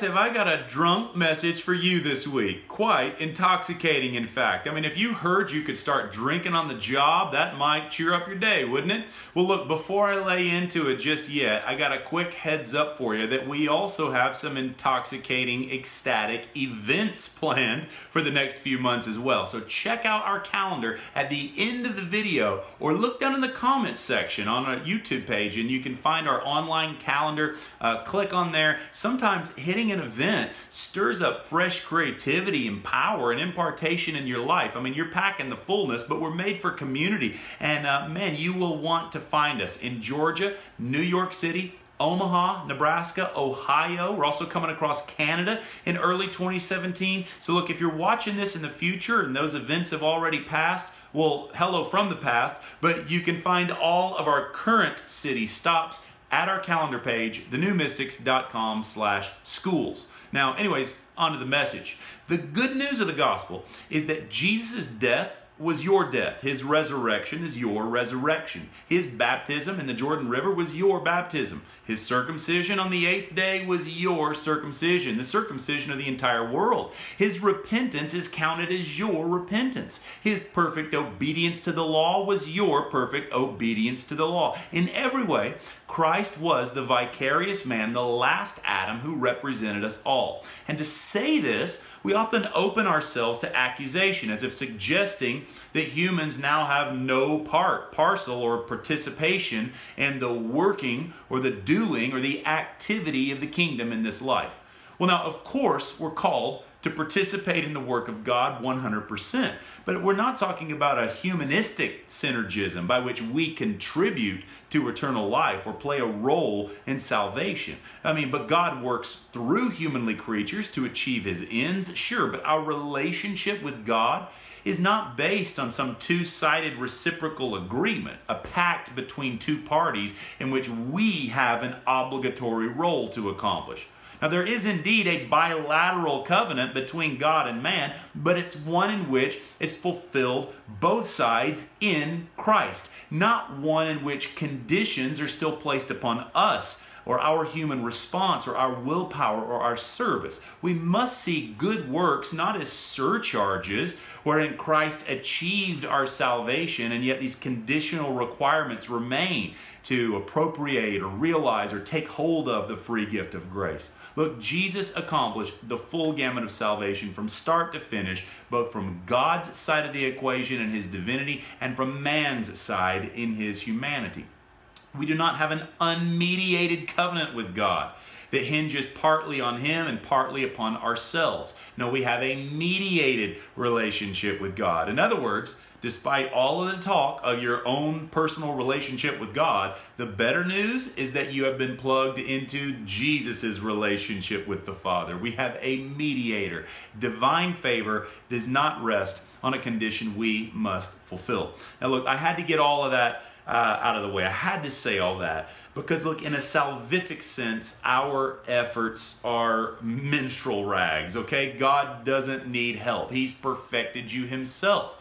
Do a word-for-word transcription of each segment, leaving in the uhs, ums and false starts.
Have I got a drunk message for you this week. Quite intoxicating, in fact. I mean, if you heard you could start drinking on the job, that might cheer up your day, wouldn't it? Well, look, before I lay into it just yet, I got a quick heads up for you that we also have some intoxicating, ecstatic events planned for the next few months as well. So check out our calendar at the end of the video, or look down in the comments section on our YouTube page and you can find our online calendar. Uh, click on there. Sometimes hitting an event stirs up fresh creativity and power and impartation in your life. I mean, you're packing the fullness, but we're made for community. And uh, man, you will want to find us in Georgia, New York City, Omaha, Nebraska, Ohio. We're also coming across Canada in early twenty seventeen. So look, if you're watching this in the future and those events have already passed, well, hello from the past, but you can find all of our current city stops at our calendar page, the new mystics dot com slash schools. Now, anyways, on to the message. The good news of the gospel is that Jesus' death was your death. His resurrection is your resurrection. His baptism in the Jordan River was your baptism. His circumcision on the eighth day was your circumcision, the circumcision of the entire world. His repentance is counted as your repentance. His perfect obedience to the law was your perfect obedience to the law. In every way, Christ was the vicarious man, the last Adam who represented us all. And to say this, we often open ourselves to accusation, as if suggesting that humans now have no part, parcel, or participation in the working or the doing or the activity of the kingdom in this life. Well, now, of course, we're called to participate in the work of God one hundred percent. But we're not talking about a humanistic synergism by which we contribute to eternal life or play a role in salvation. I mean, but God works through humanly creatures to achieve his ends, sure, but our relationship with God is not based on some two-sided reciprocal agreement, a pact between two parties in which we have an obligatory role to accomplish. Now, there is indeed a bilateral covenant between God and man, but it's one in which it's fulfilled both sides in Christ, not one in which conditions are still placed upon us or our human response or our willpower or our service. We must see good works not as surcharges wherein Christ achieved our salvation and yet these conditional requirements remain to appropriate or realize or take hold of the free gift of grace. Look, Jesus accomplished the full gamut of salvation from start to finish, both from God's side of the equation in his divinity and from man's side in his humanity. We do not have an unmediated covenant with God that hinges partly on him and partly upon ourselves. No, we have a mediated relationship with God. In other words, despite all of the talk of your own personal relationship with God, the better news is that you have been plugged into Jesus's relationship with the Father. We have a mediator. Divine favor does not rest on a condition we must fulfill. Now look, I had to get all of that Uh, out of the way. I had to say all that because, look, in a salvific sense, our efforts are minstrel rags, okay? God doesn't need help. He's perfected you himself.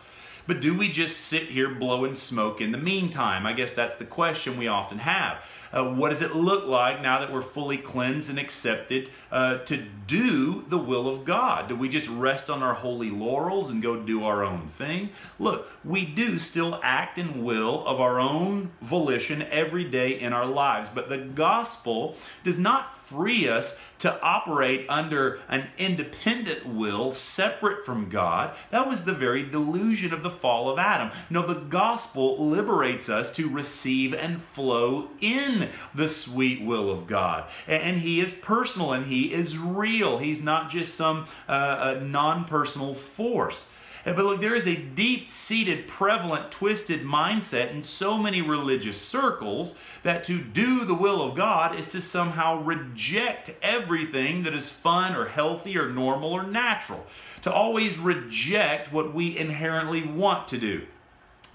But do we just sit here blowing smoke in the meantime? I guess that's the question we often have. Uh, what does it look like now that we're fully cleansed and accepted uh, to do the will of God? Do we just rest on our holy laurels and go do our own thing? Look, we do still act and will of our own volition every day in our lives, but the gospel does not free us to operate under an independent will separate from God. That was the very delusion of the fall of Adam. No, the gospel liberates us to receive and flow in the sweet will of God. And he is personal and he is real. He's not just some uh, non-personal force. But look, there is a deep-seated, prevalent, twisted mindset in so many religious circles that to do the will of God is to somehow reject everything that is fun or healthy or normal or natural, to always reject what we inherently want to do.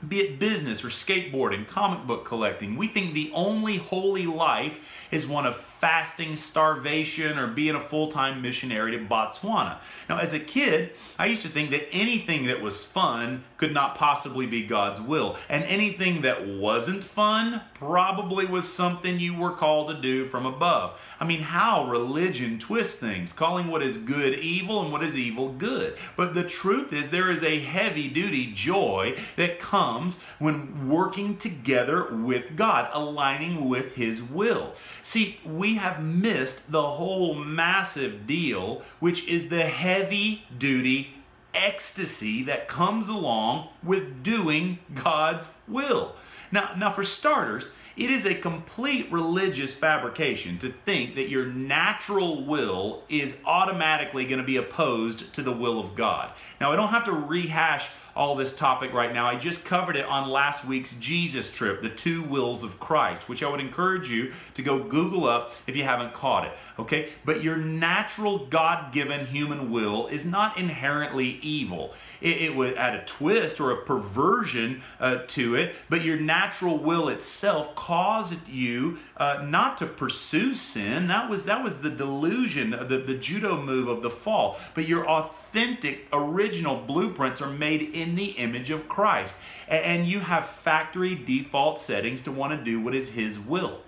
be it business or skateboarding, comic book collecting. We think the only holy life is one of fasting, starvation, or being a full-time missionary to Botswana. Now, as a kid, I used to think that anything that was fun could not possibly be God's will, and anything that wasn't fun probably was something you were called to do from above. I mean, how religion twists things, calling what is good evil and what is evil good. But the truth is there is a heavy-duty joy that comes when working together with God, aligning with His will. See, we have missed the whole massive deal, which is the heavy-duty ecstasy that comes along with doing God's will. Now, now, for starters, it is a complete religious fabrication to think that your natural will is automatically going to be opposed to the will of God. Now, I don't have to rehash all this topic right now. I just covered it on last week's Jesus Trip, The Two Wills of Christ, which I would encourage you to go Google up if you haven't caught it, okay? But your natural God-given human will is not inherently evil. It, it would add a twist or a perversion uh, to it, but your natural will itself caused you uh, not to pursue sin. That was, that was the delusion, the, the judo move of the fall. But your authentic, original blueprints are made in the image of Christ. And you have factory default settings to want to do what is His will.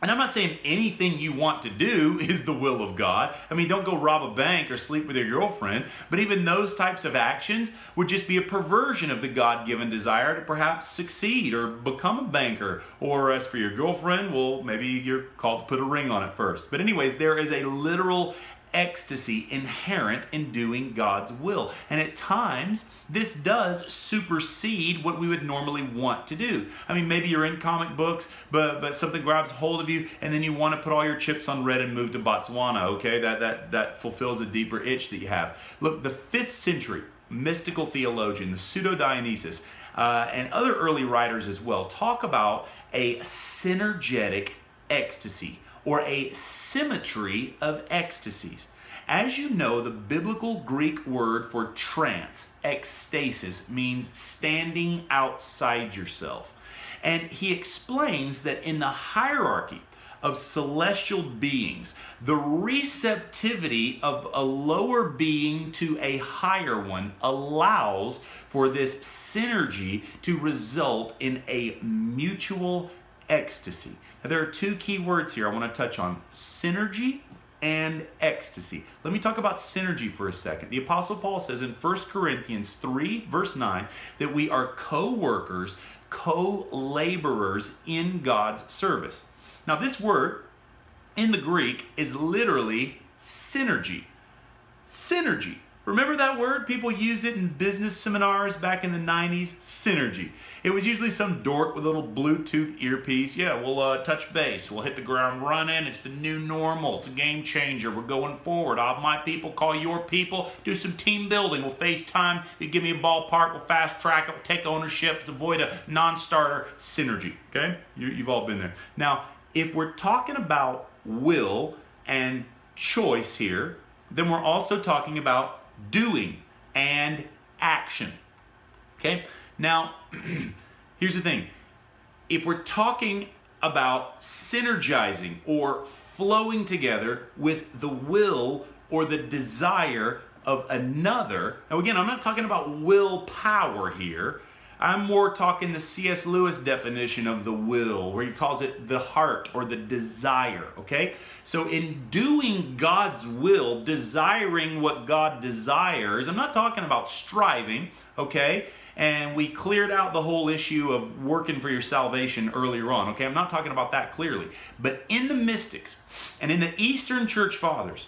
And I'm not saying anything you want to do is the will of God. I mean, don't go rob a bank or sleep with your girlfriend. But even those types of actions would just be a perversion of the God-given desire to perhaps succeed or become a banker. Or as for your girlfriend, well, maybe you're called to put a ring on it first. But anyways, there is a literal ecstasy inherent in doing God's will. And at times, this does supersede what we would normally want to do. I mean, maybe you're in comic books, but, but something grabs hold of you, and then you want to put all your chips on red and move to Botswana, okay? That, that, that fulfills a deeper itch that you have. Look, the fifth century mystical theologian, the pseudo-Dionysius, uh, and other early writers as well, talk about a synergetic ecstasy, or a symmetry of ecstasies. As you know, the biblical Greek word for trance, ecstasis, means standing outside yourself. And he explains that in the hierarchy of celestial beings, the receptivity of a lower being to a higher one allows for this synergy to result in a mutual ecstasy. Now, there are two key words here I want to touch on, synergy and ecstasy. Let me talk about synergy for a second. The Apostle Paul says in First Corinthians three, verse nine, that we are co-workers, co-laborers in God's service. Now, this word in the Greek is literally synergy. Synergy. Remember that word? People used it in business seminars back in the nineties. Synergy. It was usually some dork with a little Bluetooth earpiece. Yeah, we'll uh, touch base. We'll hit the ground running. It's the new normal. It's a game changer. We're going forward. All my people, call your people. Do some team building. We'll FaceTime. You give me a ballpark. We'll fast track it. We'll take ownership. Let's avoid a non-starter. Synergy. Okay? You, you've all been there. Now, if we're talking about will and choice here, then we're also talking about doing and action. Okay? Now, here's the thing. If we're talking about synergizing or flowing together with the will or the desire of another, now again, I'm not talking about willpower here. I'm more talking the C S Lewis definition of the will, where he calls it the heart or the desire, okay? So in doing God's will, desiring what God desires, I'm not talking about striving, okay? And we cleared out the whole issue of working for your salvation earlier on, okay? I'm not talking about that clearly. But in the mystics and in the Eastern Church Fathers,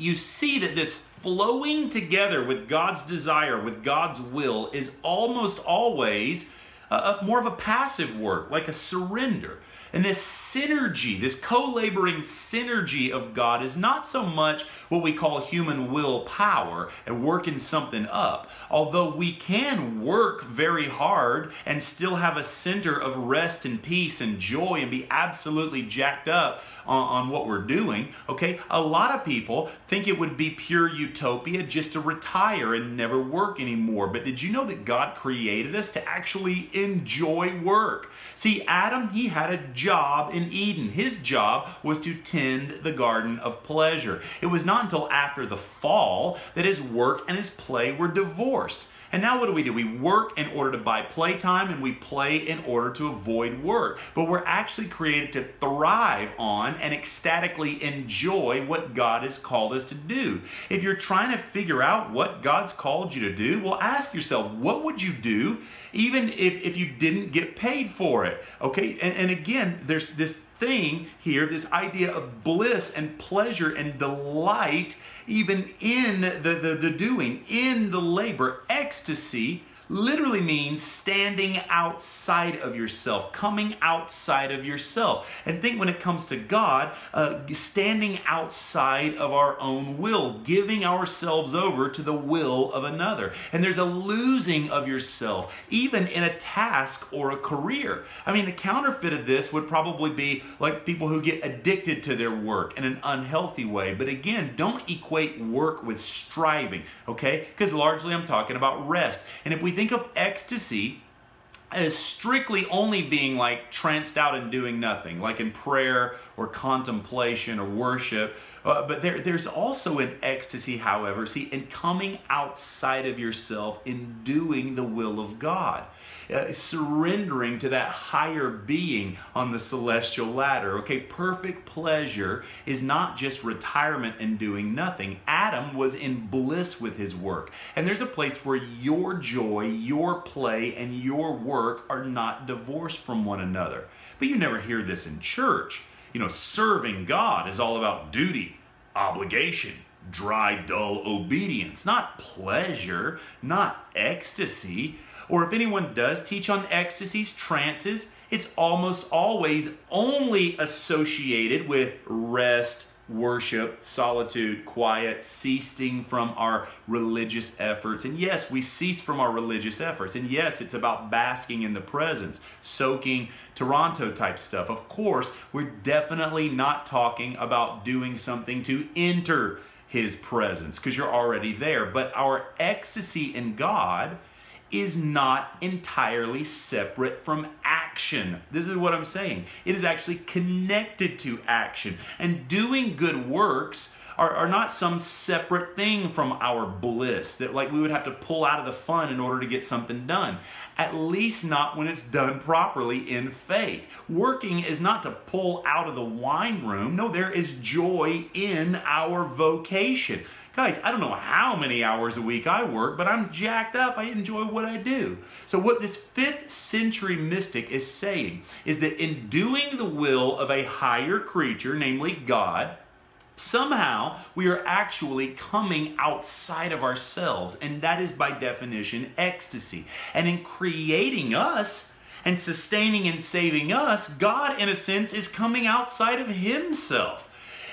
you see that this flowing together with God's desire, with God's will, is almost always a, a more of a passive work, like a surrender. And this synergy, this co-laboring synergy of God is not so much what we call human willpower and working something up, although we can work very hard and still have a center of rest and peace and joy and be absolutely jacked up on, on what we're doing, okay? A lot of people think it would be pure utopia just to retire and never work anymore, but did you know that God created us to actually enjoy work? See, Adam, he had a job in Eden. His job was to tend the garden of pleasure. It was not until after the fall that his work and his play were divorced. And now what do we do? We work in order to buy playtime, and we play in order to avoid work. But we're actually created to thrive on and ecstatically enjoy what God has called us to do. If you're trying to figure out what God's called you to do, well, ask yourself, what would you do even if, if you didn't get paid for it? Okay, and, and again, there's this thing here, this idea of bliss and pleasure and delight, even in the, the, the doing, in the labor. Ecstasy literally means standing outside of yourself, coming outside of yourself. And think when it comes to God, uh, standing outside of our own will, giving ourselves over to the will of another. And there's a losing of yourself, even in a task or a career. I mean, the counterfeit of this would probably be like people who get addicted to their work in an unhealthy way. But again, don't equate work with striving, okay? Because largely I'm talking about rest. And if we think of ecstasy as strictly only being like tranced out and doing nothing, like in prayer or contemplation or worship. Uh, but there, there's also an ecstasy, however, see, in coming outside of yourself in doing the will of God, uh, surrendering to that higher being on the celestial ladder. Okay, perfect pleasure is not just retirement and doing nothing. Adam was in bliss with his work. And there's a place where your joy, your play, and your work are not divorced from one another. But you never hear this in church. You know, serving God is all about duty, obligation, dry, dull obedience, not pleasure, not ecstasy. Or if anyone does teach on ecstasies, trances, it's almost always only associated with rest, worship, solitude, quiet, ceasing from our religious efforts. And yes, we cease from our religious efforts. And yes, it's about basking in the presence, soaking, Toronto type stuff. Of course, we're definitely not talking about doing something to enter his presence because you're already there. But our ecstasy in God is not entirely separate from action. This is what I'm saying. It is actually connected to action. And doing good works are, are not some separate thing from our bliss that like we would have to pull out of the fun in order to get something done. At least not when it's done properly in faith. Working is not to pull out of the wine room. No, there is joy in our vocation. Guys, I don't know how many hours a week I work, but I'm jacked up. I enjoy what I do. So what this fifth century mystic is saying is that in doing the will of a higher creature, namely God, somehow we are actually coming outside of ourselves, and that is by definition ecstasy. And in creating us and sustaining and saving us, God, in a sense, is coming outside of himself.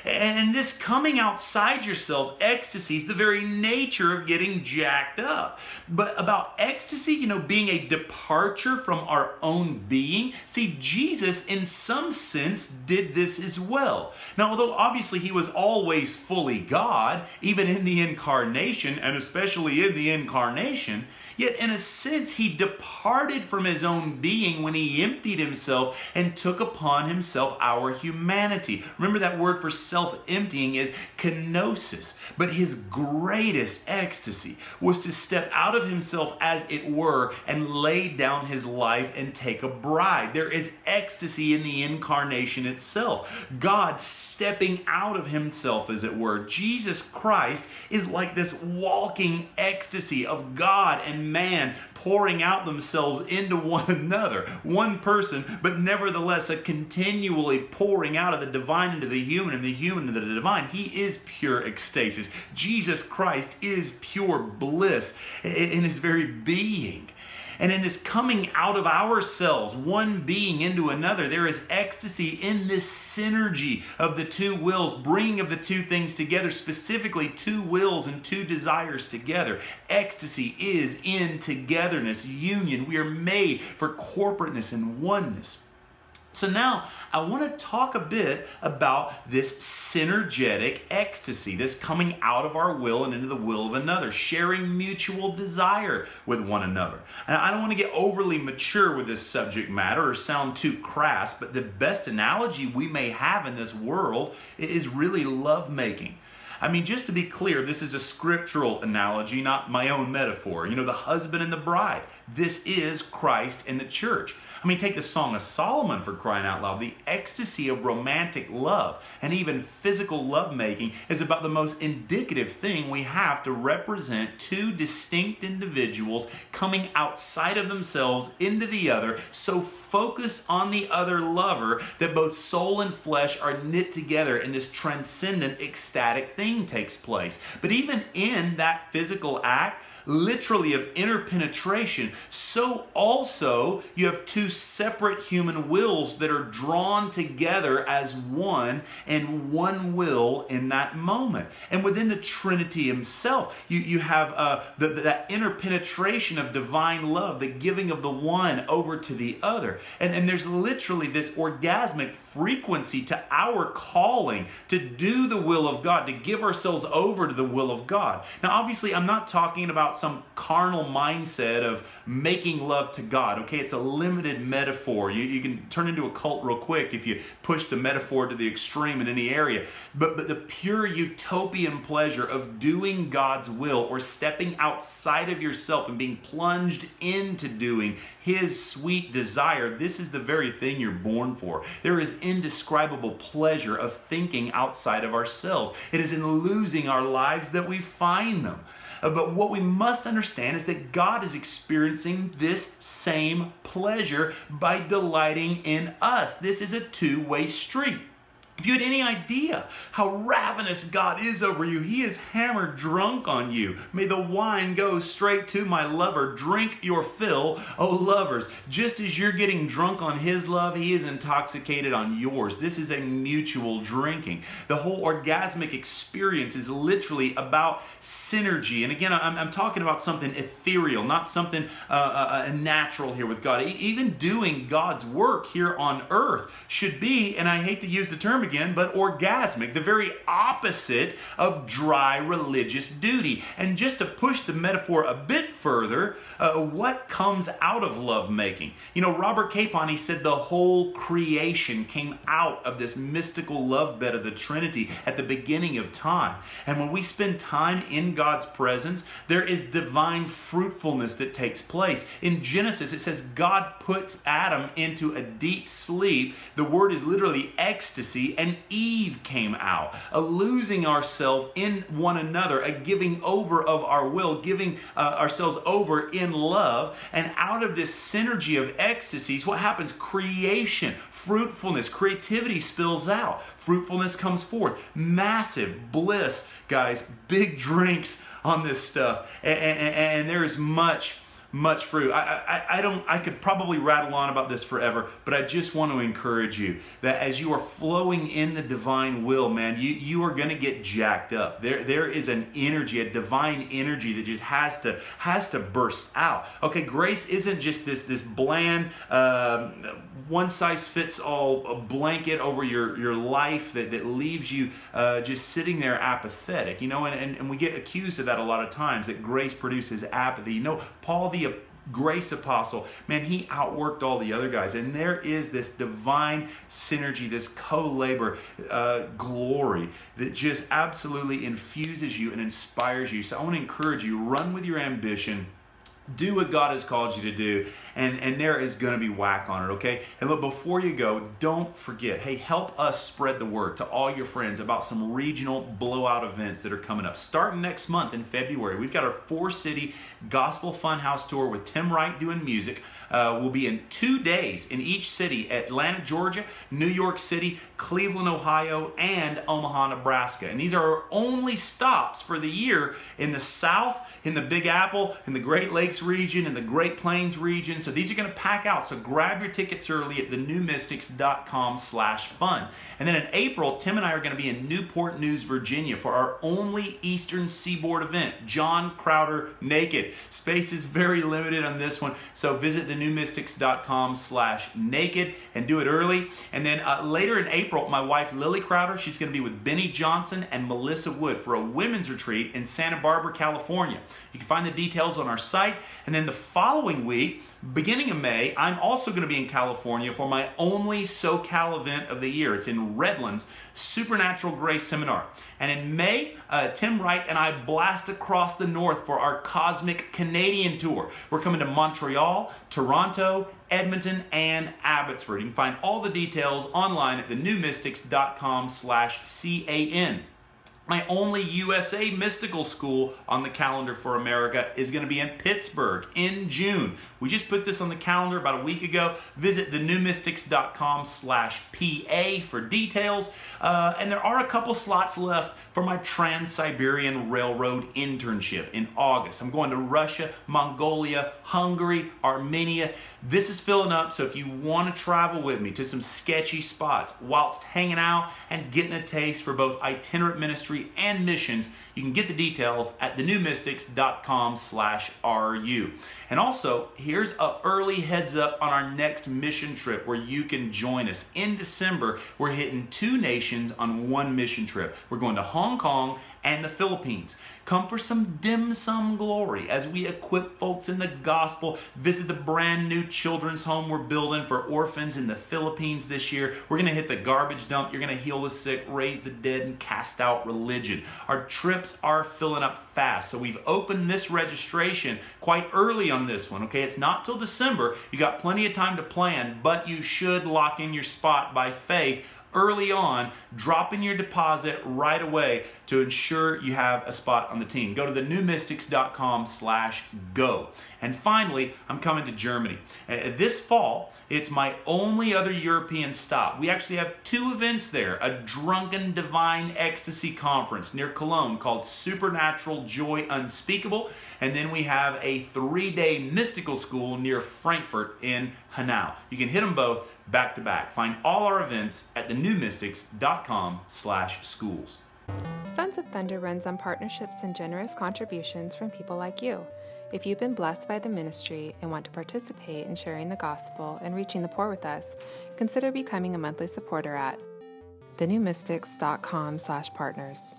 And this coming outside yourself ecstasy is the very nature of getting jacked up. But about ecstasy, you know, being a departure from our own being, see, Jesus in some sense did this as well. Now, although obviously he was always fully God, even in the incarnation, and especially in the incarnation, yet in a sense he departed from his own being when he emptied himself and took upon himself our humanity. Remember that word for self Self-emptying is kenosis, but his greatest ecstasy was to step out of himself as it were and lay down his life and take a bride. There is ecstasy in the incarnation itself. God stepping out of himself as it were. Jesus Christ is like this walking ecstasy of God and man pouring out themselves into one another, one person, but nevertheless a continually pouring out of the divine into the human and the human human to the divine. He is pure ecstasis. Jesus Christ is pure bliss in his very being. And in this coming out of ourselves, one being into another, there is ecstasy in this synergy of the two wills, bringing of the two things together, specifically two wills and two desires together. Ecstasy is in togetherness, union. We are made for corporateness and oneness. So now I want to talk a bit about this synergetic ecstasy, this coming out of our will and into the will of another, sharing mutual desire with one another. And I don't want to get overly mature with this subject matter or sound too crass, but the best analogy we may have in this world is really lovemaking. I mean, just to be clear, this is a scriptural analogy, not my own metaphor. You know, the husband and the bride. This is Christ and the church. I mean, take the Song of Solomon, for crying out loud. The ecstasy of romantic love and even physical lovemaking is about the most indicative thing we have to represent two distinct individuals coming outside of themselves into the other, so focused on the other lover that both soul and flesh are knit together in this transcendent, ecstatic thing. Takes place. But even in that physical act, literally of interpenetration, so also you have two separate human wills that are drawn together as one and one will in that moment. And within the Trinity himself, you, you have uh, the, the, that interpenetration of divine love, the giving of the one over to the other. And, and there's literally this orgasmic frequency to our calling to do the will of God, to give ourselves over to the will of God. Now, obviously, I'm not talking about some carnal mindset of making love to God. Okay, it's a limited metaphor. You, you can turn into a cult real quick if you push the metaphor to the extreme in any area. But, but the pure utopian pleasure of doing God's will or stepping outside of yourself and being plunged into doing His sweet desire, this is the very thing you're born for. There is indescribable pleasure of thinking outside of ourselves. It is in losing our lives that we find them. Uh, but what we must understand is that God is experiencing this same pleasure by delighting in us. This is a two-way street. If you had any idea how ravenous God is over you, He is hammered drunk on you. May the wine go straight to my lover. Drink your fill, O lovers. Just as you're getting drunk on His love, He is intoxicated on yours. This is a mutual drinking. The whole orgasmic experience is literally about synergy. And again, I'm, I'm talking about something ethereal, not something uh, uh, natural here with God. Even doing God's work here on earth should be, and I hate to use the term again, but orgasmic, the very opposite of dry religious duty. And just to push the metaphor a bit further, uh, what comes out of lovemaking? You know, Robert Capon, he said the whole creation came out of this mystical love bed of the Trinity at the beginning of time. And when we spend time in God's presence, there is divine fruitfulness that takes place. In Genesis, it says God puts Adam into a deep sleep. The word is literally ecstasy. And Eve came out, a losing ourselves in one another, a giving over of our will, giving uh, ourselves over in love. And out of this synergy of ecstasies, what happens? Creation, fruitfulness, creativity spills out. Fruitfulness comes forth. Massive bliss, guys, big drinks on this stuff. And, and, and there is much Much fruit. I, I, I don't. I could probably rattle on about this forever, but I just want to encourage you that as you are flowing in the divine will, man, you you are going to get jacked up. There there is an energy, a divine energy that just has to has to burst out. Okay, grace isn't just this this bland um, one size fits all blanket over your your life that that leaves you uh, just sitting there apathetic. You know, and, and and we get accused of that a lot of times, that grace produces apathy. You know, Paul the Grace Apostle, man, he outworked all the other guys. And there is this divine synergy, this co-labor uh, glory that just absolutely infuses you and inspires you. So I want to encourage you, run with your ambition. Do what God has called you to do, and, and there is going to be whack on it, okay? And look, before you go, don't forget, hey, help us spread the word to all your friends about some regional blowout events that are coming up. Starting next month in February, we've got our four-city Gospel Funhouse Tour with Tim Wright doing music. Uh, we'll be in two days in each city, Atlanta, Georgia, New York City, Cleveland, Ohio, and Omaha, Nebraska. And these are our only stops for the year in the South, in the Big Apple, in the Great Lakes, Lakes region and the Great Plains region. So these are going to pack out. So grab your tickets early at the new mystics dot com slash fun. And then in April, Tim and I are going to be in Newport News, Virginia for our only Eastern Seaboard event, John Crowder Naked. Space is very limited on this one. So visit the new mystics dot com slash naked and do it early. And then uh, later in April, my wife Lily Crowder, she's going to be with Benny Johnson and Melissa Wood for a women's retreat in Santa Barbara, California. You can find the details on our site. And then the following week, beginning of May, I'm also going to be in California for my only SoCal event of the year. It's in Redlands, Supernatural Grace Seminar. And in May, uh, Tim Wright and I blast across the north for our Cosmic Canadian Tour. We're coming to Montreal, Toronto, Edmonton, and Abbotsford. You can find all the details online at the new mystics dot com slash C A N. My only U S A mystical school on the calendar for America is going to be in Pittsburgh in June. We just put this on the calendar about a week ago. Visit the new mystics dot com slash P A for details. Uh, and there are a couple slots left for my Trans-Siberian Railroad internship in August. I'm going to Russia, Mongolia, Hungary, Armenia. This is filling up, so if you want to travel with me to some sketchy spots whilst hanging out and getting a taste for both itinerant ministry and missions, you can get the details at the new mystics dot com slash R U. And also, here's an early heads up on our next mission trip where you can join us. In December, we're hitting two nations on one mission trip. We're going to Hong Kong and the Philippines. Come for some dim sum glory as we equip folks in the gospel. Visit the brand new children's home we're building for orphans in the Philippines this year. We're gonna hit the garbage dump. You're gonna heal the sick, raise the dead, and cast out religion. Our trips are filling up fast. So we've opened this registration quite early on this one, okay? It's not till December. You got plenty of time to plan, but you should lock in your spot by faith early on, dropping your deposit right away to ensure you have a spot on the team. Go to the new mystics dot com slash go. And finally, I'm coming to Germany. Uh, this fall, it's my only other European stop. We actually have two events there, a drunken divine ecstasy conference near Cologne called Supernatural Joy Unspeakable. And then we have a three-day mystical school near Frankfurt in Hanau. You can hit them both back to back. Find all our events at the new mystics dot com slash schools. Sons of Thunder runs on partnerships and generous contributions from people like you. If you've been blessed by the ministry and want to participate in sharing the gospel and reaching the poor with us, consider becoming a monthly supporter at the new mystics dot com slash partners.